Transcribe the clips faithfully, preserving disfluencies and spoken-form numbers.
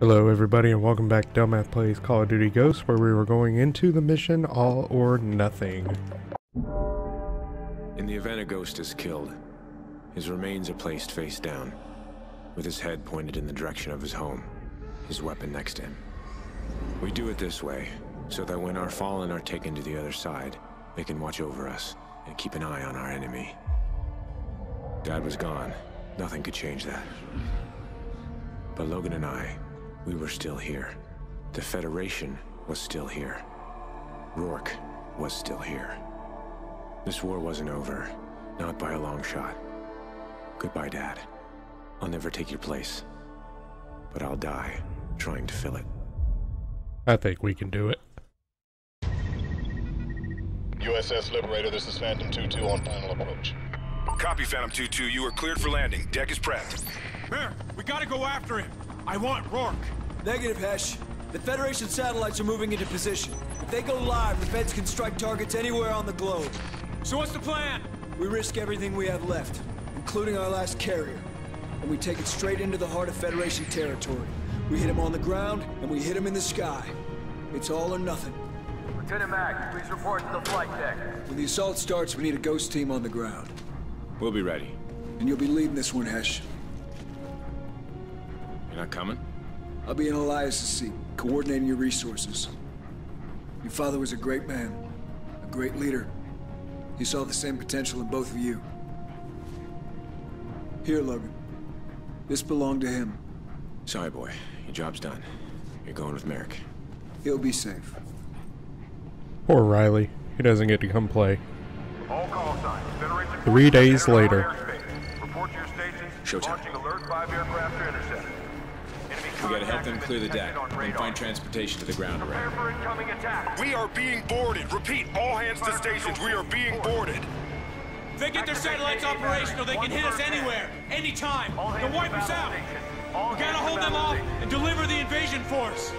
Hello everybody and welcome back to Delmaath Plays Call of Duty Ghosts, where we were going into the mission All or Nothing. In the event a ghost is killed, his remains are placed face down, with his head pointed in the direction of his home, his weapon next to him. We do it this way, so that when our fallen are taken to the other side, they can watch over us and keep an eye on our enemy. Dad was gone, nothing could change that. But Logan and I, we were still here. The Federation was still here. Rourke was still here. This war wasn't over, not by a long shot. Goodbye, Dad. I'll never take your place, but I'll die trying to fill it. I think we can do it. U S S Liberator, this is Phantom two two on final approach. Copy, Phantom two two. You are cleared for landing. Deck is prepped. Merrick, we gotta go after him. I want Rourke. Negative, Hesh. The Federation satellites are moving into position. If they go live, the Feds can strike targets anywhere on the globe. So what's the plan? We risk everything we have left, including our last carrier, and we take it straight into the heart of Federation territory. We hit him on the ground, and we hit him in the sky. It's all or nothing. Lieutenant Mack, please report to the flight deck. When the assault starts, we need a ghost team on the ground. We'll be ready. And you'll be leading this one, Hesh. You're not coming? I'll be in Elias' seat, coordinating your resources. Your father was a great man, a great leader. He saw the same potential in both of you. Here, Logan. This belonged to him. Sorry, boy. Your job's done. You're going with Merrick. He'll be safe. Poor Riley. He doesn't get to come play. All call signs. Federation Three days later. Report to your station. Showtime. Alert five aircraft intercepted. We gotta help them clear the deck and find transportation to the ground around. We are being boarded. Repeat, all hands to stations. We are being boarded. If they get their satellites operational, they can hit us anywhere, anytime. They'll wipe us out. We gotta hold them off and deliver the invasion force.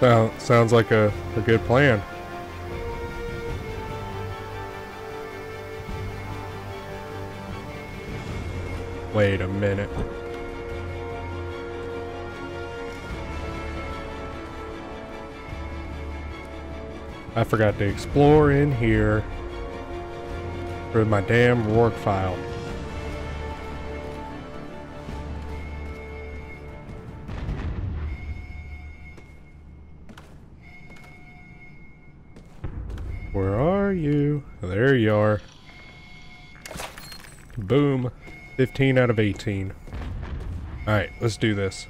Well, sounds like a, a good plan. Wait a minute. I forgot to explore in here for my damn Rourke file. Where are you? There you are. Boom. fifteen out of eighteen. Alright, let's do this.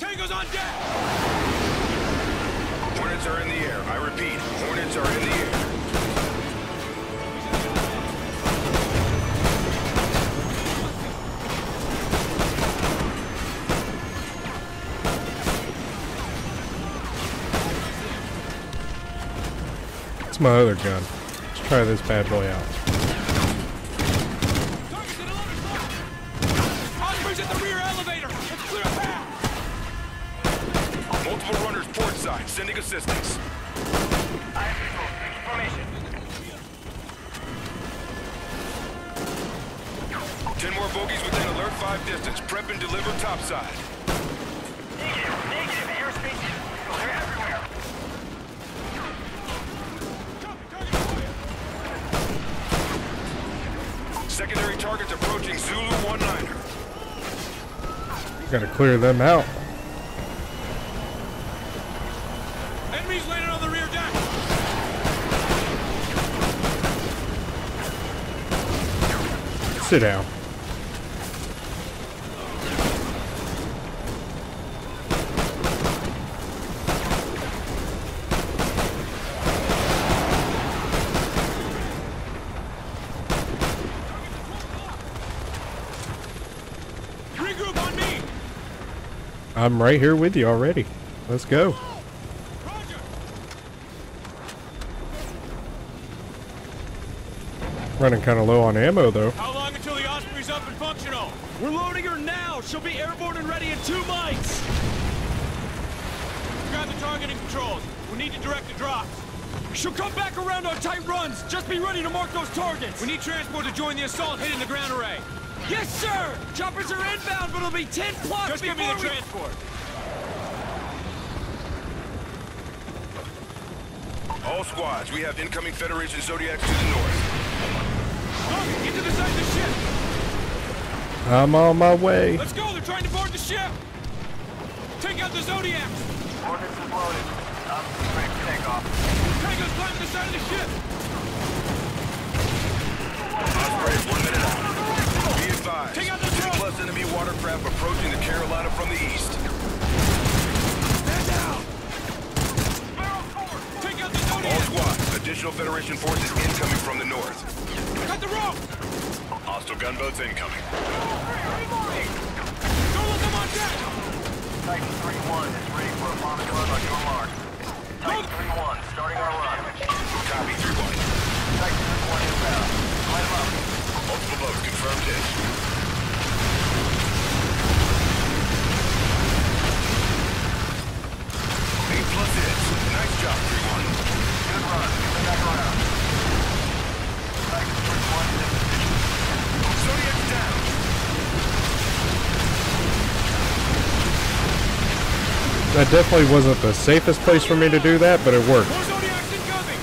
Tango's on deck! Hornets are in the air. I repeat, Hornets are in the air. My other gun. Let's try this bad boy out. Target's at the rear elevator. Let's clear a path. Multiple runners port side, sending assistance. I information. Ten more bogeys within alert five distance. Prep and deliver topside. Negative, negative airspace. They're everywhere. Secondary targets approaching Zulu one niner. Gotta clear them out. Enemies landed on the rear deck. Sit down. I'm right here with you already. Let's go. Roger. Running kind of low on ammo, though. How long until the Osprey's up and functional? We're loading her now! She'll be airborne and ready in two mics! Grab the targeting controls. We need to direct the drops. She'll come back around on tight runs! Just be ready to mark those targets! We need transport to join the assault hitting the ground array. Yes, sir! Choppers are inbound, but it'll be ten plus Just before give me the we... transport. All squads, we have incoming Federation Zodiac to the north. Look, get to the side of the ship! I'm on my way. Let's go, they're trying to board the ship! Take out the Zodiac! Ordnance is loaded. I'm ready to take off. Tango's climbing the side of the ship! Osprey, one minute out. Be advised. Take out the Zodiac! Plus enemy watercraft approaching the Carolina from the east. Stand down! Take out the Zodiac! All squads, additional Federation forces incoming from the north. Cut the rope! Hostile gunboats incoming. Don't let them on deck! Titan three one is ready for a bombardment on your mark. Titan three one, starting our run. Copy, three one. Titan three one is down. Light them up. Multiple boats confirmed hit. Plus it. Nice job, three one. Good run. Get back around. Back to three one in position. Zodiac down. That definitely wasn't the safest place for me to do that, but it worked. More Zodiacs incoming.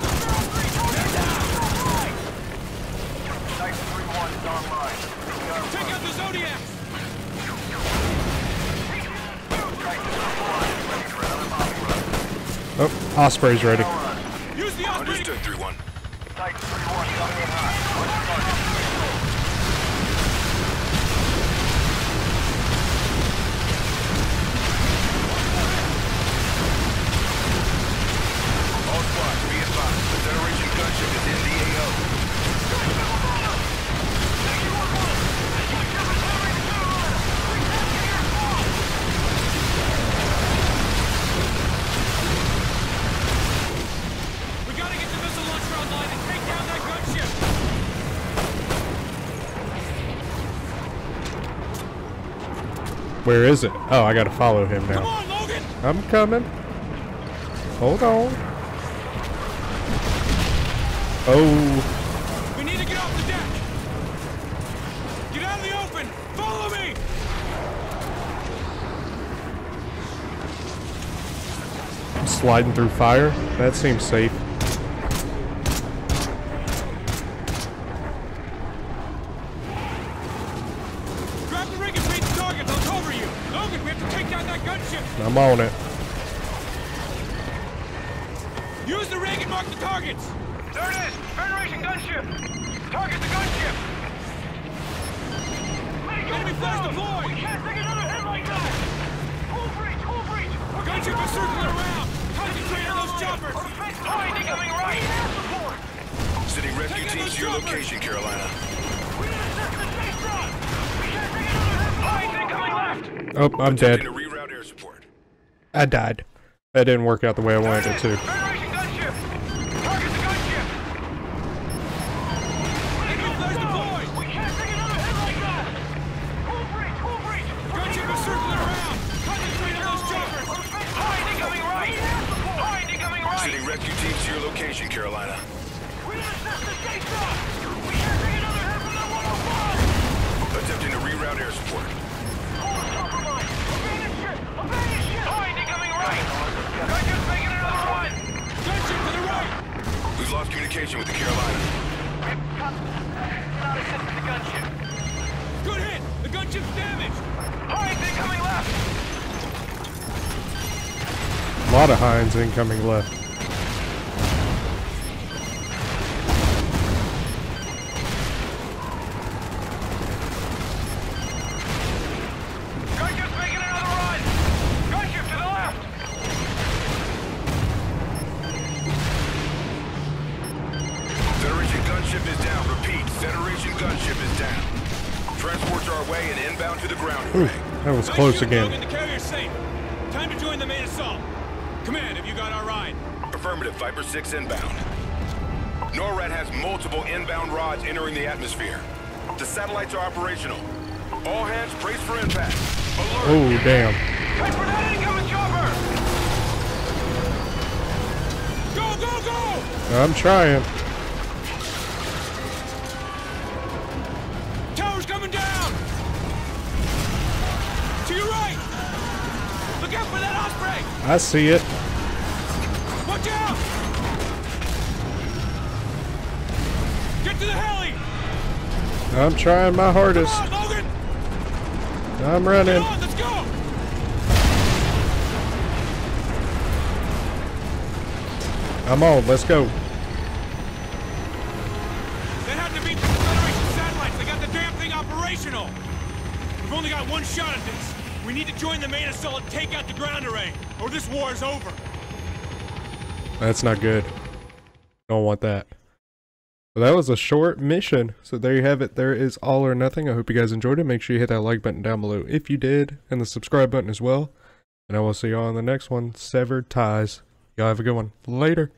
Nice three one is online. Take out the Zodiacs. Oh, Osprey's ready. Use the Osprey. Understood, three one. Titan three one coming in hot. All squads, be advised. The Federation gunship is in the A O. Where is it? Oh, I gotta follow him now. Come on, Logan! I'm coming. Hold on. Oh. We need to get off the deck. Get out of the open. Follow me. I'm sliding through fire. That seems safe. I'm on it. Use the rig and mark the targets. There it is. Federation gunship. Target the gunship. Enemy flash deployed. We can't take another hit like that. Full breach. Full breach. Our gunship is circling around. Concentrate on those choppers. Find incoming right. Sending rescue teams to your location, Carolina. We need to assist the chase run. We can't take another hit. Find incoming left. Oh, I'm dead. I died. That didn't work out the way I wanted it to. Federation gunship! Target the gunship! We can't take another hit like that! Full breach! Full breach! Gunship is circling around! Concentrate on those choppers! Hide incoming right! Hide incoming right! Sending rescue teams to your location, Carolina. We need to assist the chase run! We can't take another hit from that one oh one! Attempting to reroute air support. All compromised! Abandon ship! Abandon ship! Hide incoming right! Gunship's making another run! Gunship to the right! We've lost communication with the Carolina. Not assist the gunship. Good hit! The gunship's damaged! Hines incoming left! A lot of Hines incoming left. Close again. Logan, the carrier's safe. Time to join the main assault. Command, have you got our ride? Affirmative, Viper six inbound. NORAD has multiple inbound rods entering the atmosphere. The satellites are operational. All hands brace for impact. Alert. Oh, damn. Wait for that incoming chopper! Go, go, go! I'm trying. Tower's coming down! To your right! Look out for that Osprey! I see it. Watch out! Get to the heli! I'm trying my hardest. Come on, Logan. I'm running. Come on, let's go. I'm on, let's go. They had to beat the Federation satellites. They got the damn thing operational. We've only got one shot at this. We need to join the main assault and take out the ground array, or this war is over. That's not good. Don't want that. Well, that was a short mission, so there you have it. There is All or Nothing. I hope you guys enjoyed it. Make sure you hit that like button down below if you did, and the subscribe button as well. And I will see y'all on the next one, Severed Ties. Y'all have a good one. Later.